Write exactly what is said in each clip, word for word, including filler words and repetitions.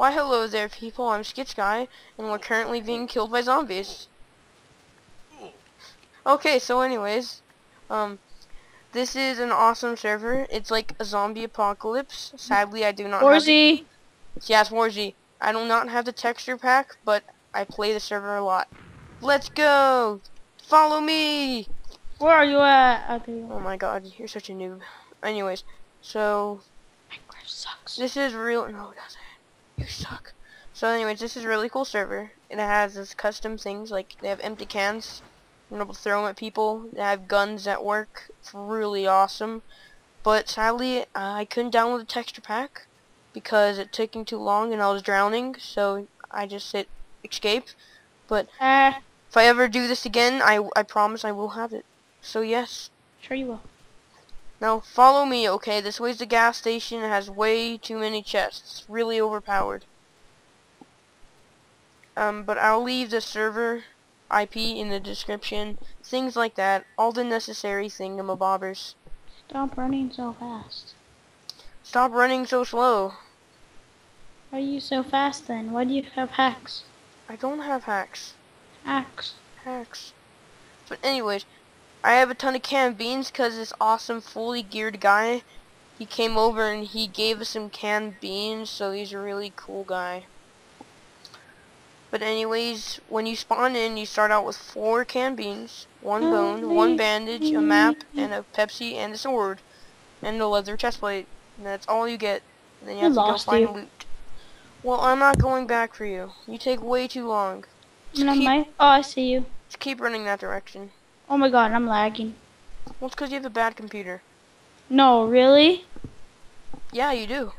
Why hello there people, I'm SkitchGuy, and we're currently being killed by zombies. Okay, so anyways, um, this is an awesome server. It's like a zombie apocalypse. Sadly, I do not Warzy. have... Warzy! Yes, Warzy. I do not have the texture pack, but I play the server a lot. Let's go! Follow me! Where are you at? Oh my god, you're such a noob. Anyways, so... Minecraft sucks. This is real... No, it doesn't. You suck. So anyways, this is a really cool server. It has this custom things, like they have empty cans. You're able to throw them at people. They have guns that work. It's really awesome. But sadly, uh, I couldn't download the texture pack because it took me too long and I was drowning. So I just hit escape. But uh, if I ever do this again, I, I promise I will have it. So yes. Sure you will. Now follow me, okay? This way's the gas station. It has way too many chests. It's really overpowered. Um, but I'll leave the server I P in the description, things like that, all the necessary thingamabobbers. Stop running so fast. Stop running so slow. Why are you so fast then? Why do you have hacks? I don't have hacks. Hacks. Hacks. But anyways, I have a ton of canned beans because this awesome fully geared guy, he came over and he gave us some canned beans, so he's a really cool guy. But anyways, when you spawn in, you start out with four canned beans, one bone, one bandage, a map, and a Pepsi, and a sword, and a leather chestplate. And that's all you get. And then you have I to go find you. loot. Well, I'm not going back for you. You take way too long. Just and keep, I oh, I see you. Just keep running that direction. Oh my god, I'm lagging. Well, it's because you have a bad computer. No, really? Yeah, you do.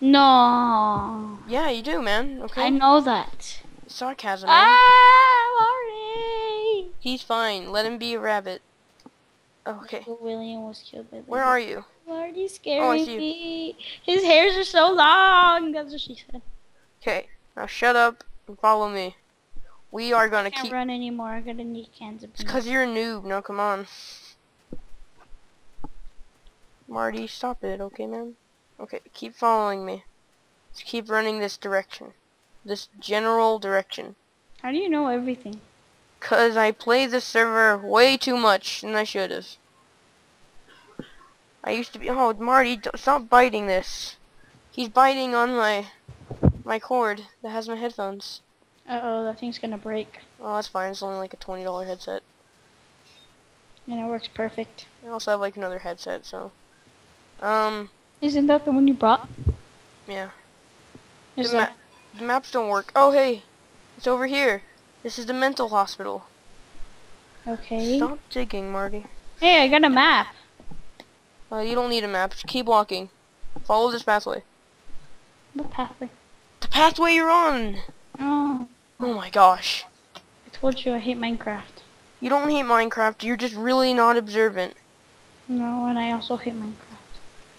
No. Yeah, you do, man. Okay. I know that. Sarcasm. Ah, Warzy. He's fine. Let him be a rabbit. Okay. William was killed by the Where rabbit. are you? Warzy scared oh, me. His hairs are so long. That's what she said. Okay. Now shut up and follow me. We are gonna I can't keep. Can't run anymore. I'm gonna need cans of. It's because you're a noob. No, come on. Marty, stop it, okay, man? Okay, keep following me. Just keep running this direction. This general direction. How do you know everything? Because I play this server way too much, and I should have. I used to be... Oh, Marty, don't, stop biting this. He's biting on my my cord that has my headphones. Uh-oh, that thing's gonna break. Oh, that's fine. It's only like a twenty dollar headset. And it works perfect. I also have like another headset, so... Um... Isn't that the one you brought? Yeah. The, ma the maps don't work. Oh, hey. It's over here. This is the mental hospital. Okay. Stop digging, Marty. Hey, I got a map. Uh, you don't need a map. Just keep walking. Follow this pathway. What pathway? The pathway you're on! Oh. Oh my gosh. I told you I hate Minecraft. You don't hate Minecraft. You're just really not observant. No, and I also hate Minecraft.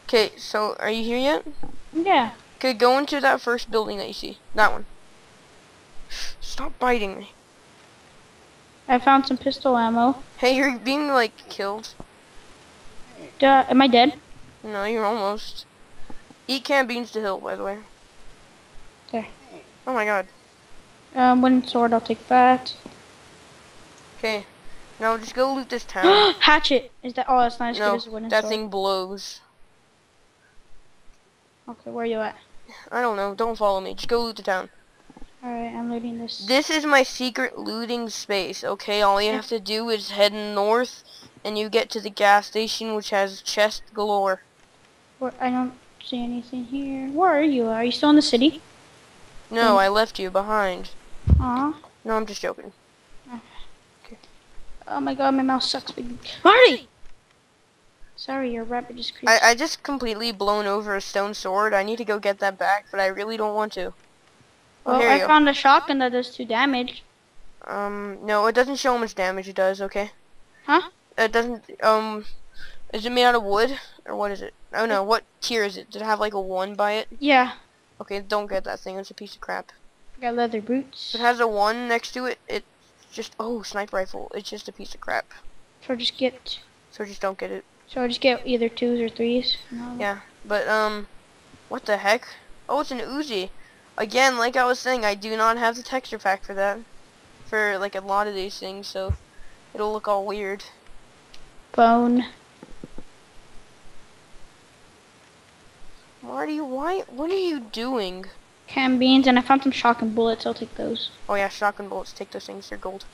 Okay, so are you here yet? Yeah. Okay, go into that first building that you see. That one. Stop biting me. I found some pistol ammo. Hey, you're being, like, killed. Duh, am I dead? No, you're almost. Eat canned beans to heal, by the way. Okay. Oh my god. Um, wooden sword, I'll take that. Okay. Now just go loot this town. Hatchet! Is that- oh, that's not as no, good as a wooden sword. No, that thing blows. Okay, where are you at? I don't know. Don't follow me. Just go loot the town. Alright, I'm looting this. This is my secret looting space, okay? All you have to do is head north, and you get to the gas station, which has chest galore. Where, I don't see anything here. Where are you? Are you still in the city? No, mm. I left you behind. Aww. No, I'm just joking. Okay. Oh my god, my mouth sucks. Marty! Sorry, your rabbit just creeped. I, I just completely blown over a stone sword. I need to go get that back, but I really don't want to. Oh, well, I found go. a shotgun that does two damage. Um, no, it doesn't show how much damage it does, okay? Huh? It doesn't, um, is it made out of wood? Or what is it? Oh no, what tier is it? Did it have like a one by it? Yeah. Okay, don't get that thing. It's a piece of crap. I got leather boots. If it has a one next to it, it's just, oh, sniper rifle. It's just a piece of crap. So just get. So just don't get it. So I just get either twos or threes. No. Yeah, but um, what the heck? Oh, it's an Uzi. Again, like I was saying, I do not have the texture pack for that. For, like, a lot of these things, so it'll look all weird. Bone. Marty, why? What are you doing? Canned beans, and I found some shotgun bullets. I'll take those. Oh yeah, shotgun bullets. Take those things. They're gold.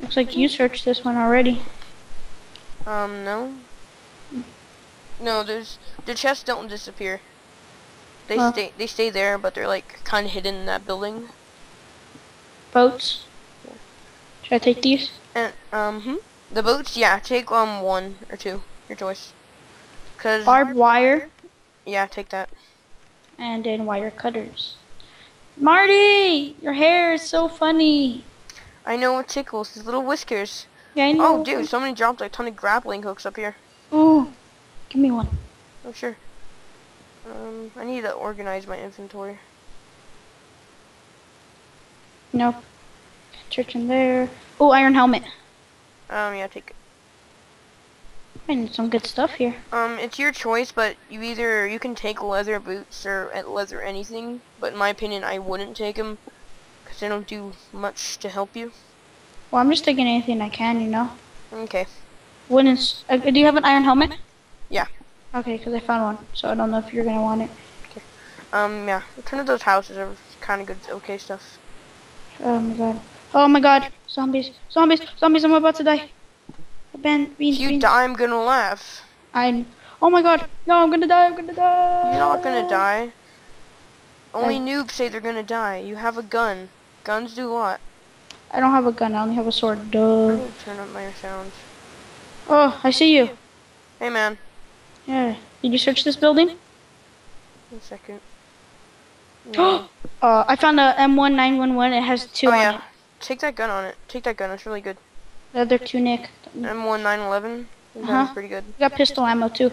Looks like you searched this one already. Um, no. No, there's the chests don't disappear. They well. stay. They stay there, but they're like kind of hidden in that building. Boats. Yeah. Should I take these? And um, hmm? the boats. Yeah, take um one or two. Your choice. Cause barbed wire. Yeah, take that. And then wire cutters. Marty, your hair is so funny. I know, it tickles. These little whiskers. Yeah, I know. Oh, dude, somebody dropped a ton of grappling hooks up here. Ooh, give me one. Oh, sure. Um, I need to organize my inventory. Nope. Church in there. Oh, iron helmet. Um, yeah, take it. I need some good stuff here. Um, it's your choice, but you either you can take leather boots or leather anything. But in my opinion, I wouldn't take them because they don't do much to help you. Well, I'm just taking anything I can, you know. Okay. When is, uh, do you have an iron helmet? Yeah. Okay, because I found one, so I don't know if you're gonna want it. Okay. Um, yeah. Return to those houses are kind of good, okay stuff. Oh my god. Oh my god. Zombies. Zombies. Zombies. I'm about to die. Ben, beans, if you beans. die, I'm gonna laugh. I'm. Oh my god! No, I'm gonna die! I'm gonna die! You're not gonna die. Only I... noobs say they're gonna die. You have a gun. Guns do what? I don't have a gun. I only have a sword. Duh. I'm turn up my sound. Oh, I see you. Hey, man. Yeah. Did you search this building? One second. No. uh, I found a M nineteen eleven. It has two. Oh yeah. On it. Take that gun on it. Take that gun. It's really good. Leather tunic. M nineteen eleven. That's uh -huh. pretty good. You got pistol ammo too.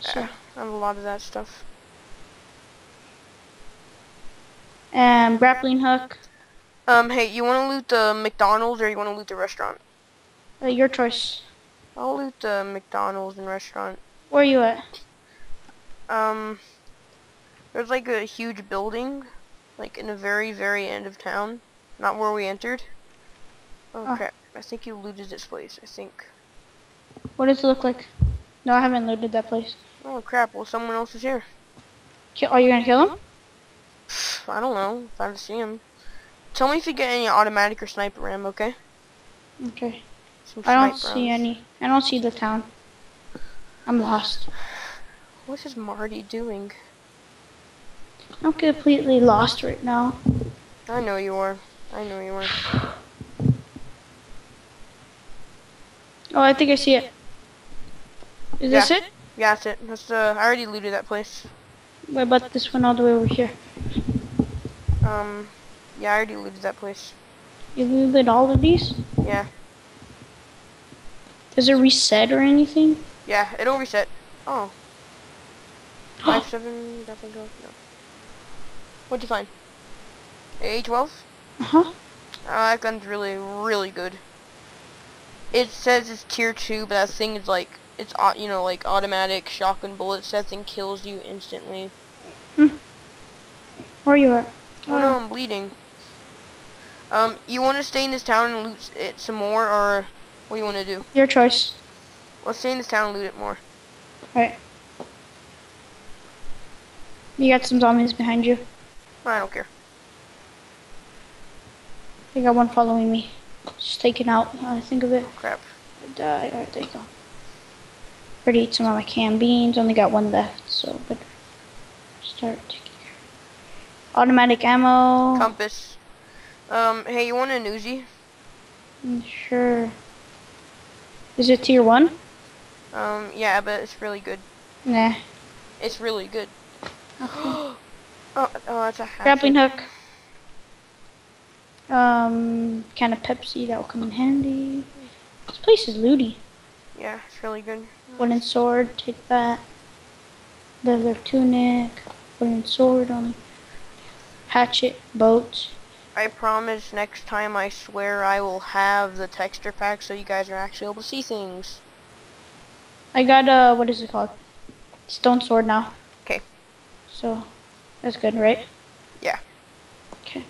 So. Yeah, I have a lot of that stuff. And grappling hook. Um, hey, you want to loot the McDonald's or you want to loot the restaurant? Uh, your choice. I'll loot the McDonald's and restaurant. Where are you at? Um, there's like a huge building, like in the very, very end of town. Not where we entered. Oh, oh. crap. I think you looted this place, I think. What does it look like? No, I haven't looted that place. Oh crap, well someone else is here. Kill, are you gonna kill him? I don't know, if I haven't seen him. Tell me if you get any automatic or sniper ram, okay? Okay. Some I don't see rounds. any. I don't see the town. I'm lost. What is Marty doing? I'm completely lost right now. I know you are. I know you are. Oh, I think I see it. Is yeah. this it? Yeah, that's it. That's uh, I already looted that place. What about this one all the way over here? Um, yeah, I already looted that place. You looted all of these? Yeah. Does it reset or anything? Yeah, it'll reset. Oh. Five seven. Nothing goes. No. What'd you find? A twelve. Uh huh. Uh, that gun's really, really good. It says it's tier two, but that thing is like, it's, you know, like automatic shotgun bullets. That thing kills you instantly. Hmm. Where are you at? Oh, oh no, I'm bleeding. Um, you want to stay in this town and loot it some more, or what do you want to do? Your choice. Let's stay in this town and loot it more. Alright. You got some zombies behind you. I don't care. I got one following me. Just taken out, I think of it. Oh, crap. I died. Alright, there you go. Already ate some of my canned beans. Only got one left, so but start taking care. Automatic ammo. Compass. Um, hey, you want an Uzi? Sure. Is it tier one? Um, yeah, but it's really good. Nah. It's really good. Okay. oh, oh, that's a hatchet. Grappling hook. Um, kind of Pepsi, that will come in handy. This place is looty. Yeah, it's really good. Wooden sword, take that. Leather tunic, wooden sword on. Hatchet, boats. I promise next time I swear I will have the texture pack so you guys are actually able to see things. I got, uh, what is it called? Stone sword now. Okay. So that's good, right? Yeah. Okay.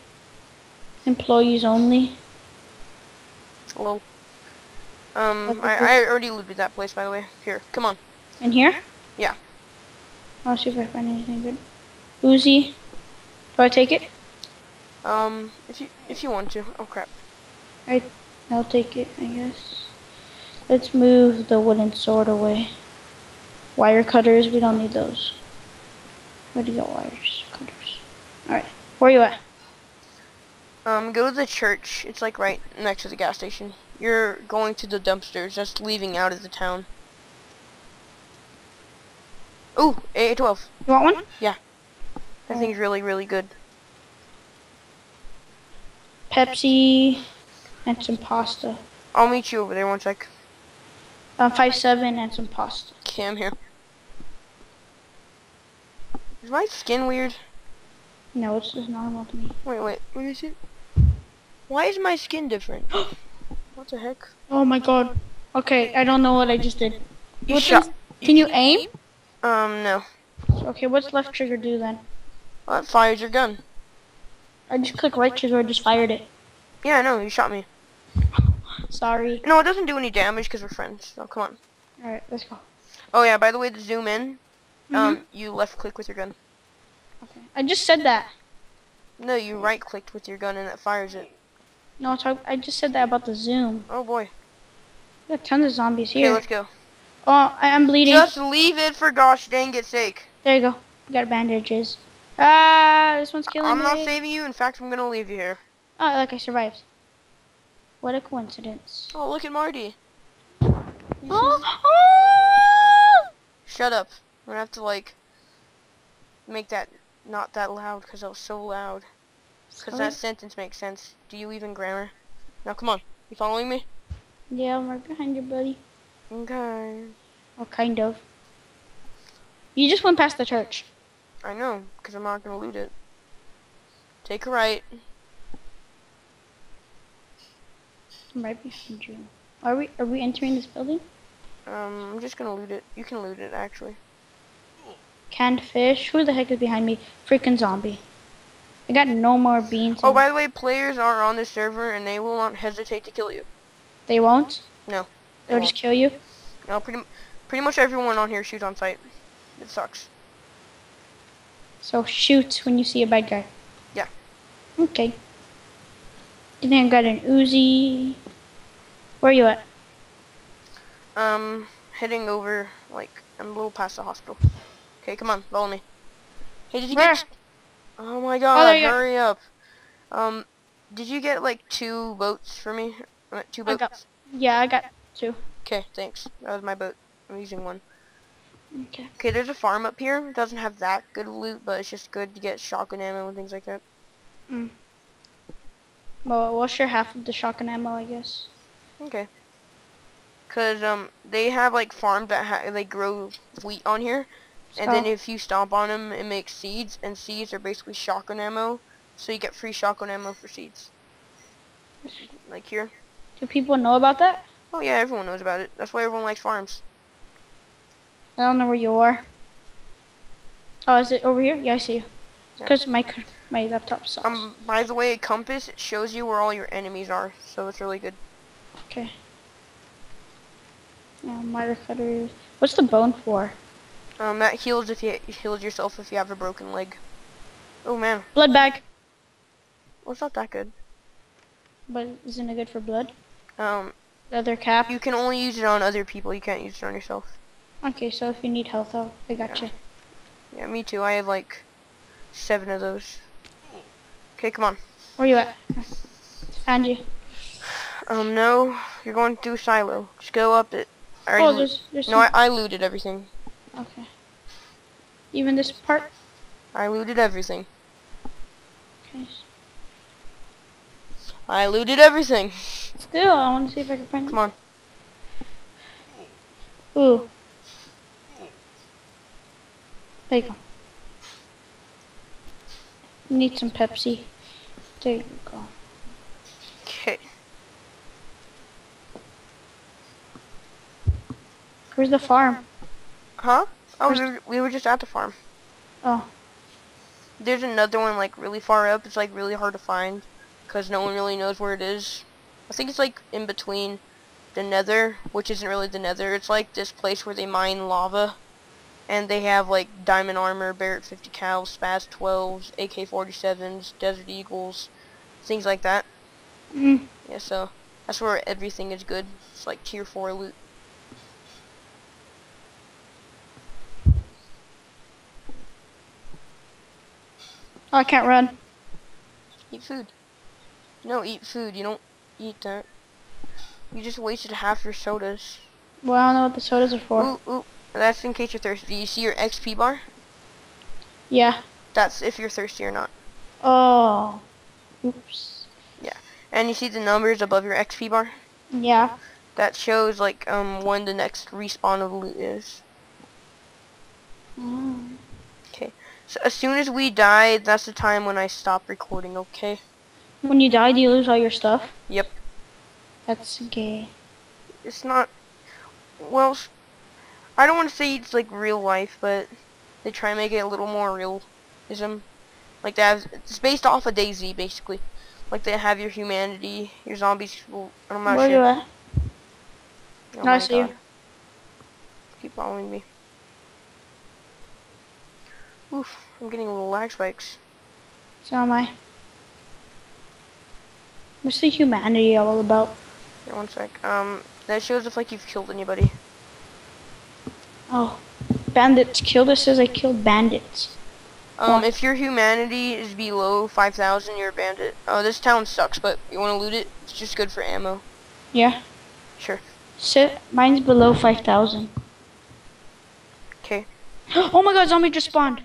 Employees only. Hello. Um, I, I already looted that place, by the way. Here, come on. In here? Yeah. I'll see if I find anything good. Uzi, do I take it? Um, if you if you want to. Oh crap. I I'll take it, I guess. Let's move the wooden sword away. Wire cutters, we don't need those. Where do you got wires, cutters? All right, where are you at? Um, go to the church. It's like right next to the gas station. You're going to the dumpsters, just leaving out of the town. Ooh, A twelve. You want one? Yeah. That oh. thing's really, really good. Pepsi and some pasta. I'll meet you over there, one sec. Uh, five seven and some pasta. Okay, I'm here. Is my skin weird? No, it's just normal to me. Wait, wait, what is it? Why is my skin different? What the heck? Oh my god. Okay, I don't know what I just did. You shot. Can you aim? Um, no. Okay, what's left trigger do then? Well, it fires your gun. I just clicked right trigger, I just fired it. Yeah, I know, you shot me. Sorry. No, it doesn't do any damage because we're friends. So come on. Alright, let's go. Oh yeah, by the way, to zoom in, mm-hmm. um, you left click with your gun. Okay. I just said that. No, you right clicked with your gun and it fires it. No, talk I just said that about the zoom. Oh boy. We got tons of zombies here. Okay, let's go. Oh, I I'm bleeding. Just leave it for gosh dang it's sake. There you go. We got bandages. Ah, this one's killing I'm me. I'm not saving you. In fact, I'm gonna leave you here. Oh, look, I survived. What a coincidence. Oh, look at Marty. Shut up. We're gonna have to like make that not that loud because that was so loud. Because that sentence makes sense. Do you even grammar? Now come on. You following me? Yeah, I'm right behind you, buddy. Okay. Oh, kind of. You just went past the church. I know, because I'm not going to loot it. Take a right. I'm right behind you. Are we, are we entering this building? Um, I'm just going to loot it. You can loot it, actually. Canned fish? Who the heck is behind me? Freaking zombie. I got no more beans. Oh, by the way, players are on this server, and they will not hesitate to kill you. They won't? No. They They'll won't. just kill you? No, pretty, pretty much everyone on here shoots on sight. It sucks. So shoot when you see a bad guy. Yeah. Okay. And then I got an Uzi. Where are you at? Um, heading over, like, I'm a little past the hospital. Okay, come on, follow me. Hey, did you Where? get... Oh my god, oh, hurry go. up. Um, did you get like two boats for me? Uh, two boats? I got, yeah, I got two. Okay, thanks. That was my boat. I'm using one. Okay. Okay, there's a farm up here. It doesn't have that good loot, but it's just good to get shotgun ammo and things like that. Mm. Well, we'll share half of the shotgun ammo, I guess. Okay. Because um, they have like farms that ha they grow wheat on here. And oh. then if you stomp on them, it makes seeds, and seeds are basically shotgun ammo, so you get free shotgun ammo for seeds. Like here. Do people know about that? Oh yeah, everyone knows about it. That's why everyone likes farms. I don't know where you are. Oh, is it over here? Yeah, I see you. Because yeah. my my laptop sucks. Um, by the way, a compass, it shows you where all your enemies are, so it's really good. Okay. Yeah, miter cutters. What's the bone for? Um, that heals if you heals yourself if you have a broken leg. Oh man. Blood bag. Well, it's not that good. But isn't it good for blood? Um. Leather cap. You can only use it on other people. You can't use it on yourself. Okay, so if you need health, I'll, I got you. Yeah, me too. I have like seven of those. Okay, come on. Where you at? Found you. Um, no, you're going through silo. Just go up it. I oh, there's, there's no, I, I looted everything. Okay. Even this part? I looted everything. Okay. I looted everything. Still, I want to see if I can find it. Come on. Ooh. There you go. Need some Pepsi. There you go. Okay. Where's the farm? Huh? Oh, we were, we were just at the farm. Oh. There's another one like really far up. It's like really hard to find because no one really knows where it is. I think it's like in between the Nether, which isn't really the Nether. It's like this place where they mine lava, and they have like diamond armor, Barrett fifty cals, Spaz twelves, A K forty-sevens, Desert Eagles, things like that. Mm. Yeah, so that's where everything is good. It's like tier four loot. Oh, I can't run. Eat food. No, eat food. You don't eat that. You just wasted half your sodas. Well, I don't know what the sodas are for. Ooh, ooh. That's in case you're thirsty. Do you see your X P bar? Yeah. That's if you're thirsty or not. Oh. Oops. Yeah. And you see the numbers above your X P bar? Yeah. That shows, like, um, when the next respawn of loot is. Mm. So as soon as we die, that's the time when I stop recording, okay? When you die, do you lose all your stuff? Yep. That's gay. It's not... Well, I don't want to say it's like real life, but they try and make it a little more realism. Like they have, it's based off of DayZ, basically. Like they have your humanity, your zombies... Well, I'm not Where sure. Where do I? Oh no, I see God. you. Keep following me. Oof, I'm getting little lag spikes. So am I. What's the humanity all about? Yeah, one sec. Um, that shows if like you've killed anybody. Oh, bandits killed. It says I killed bandits. Um, if your humanity is below five thousand, you're a bandit. Oh, this town sucks, but you want to loot it? It's just good for ammo. Yeah. Sure. So mine's below five thousand. Okay. Oh my God! Zombie just spawned.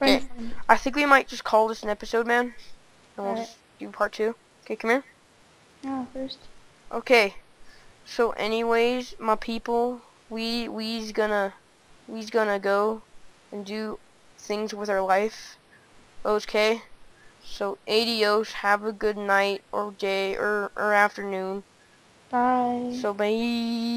Okay. I think we might just call this an episode, man. And we'll just do part two. Okay, come here. No, first. Okay. So, anyways, my people, we we's gonna we's gonna go and do things with our life. Okay. So, adios. Have a good night or day or or afternoon. Bye. So, bye.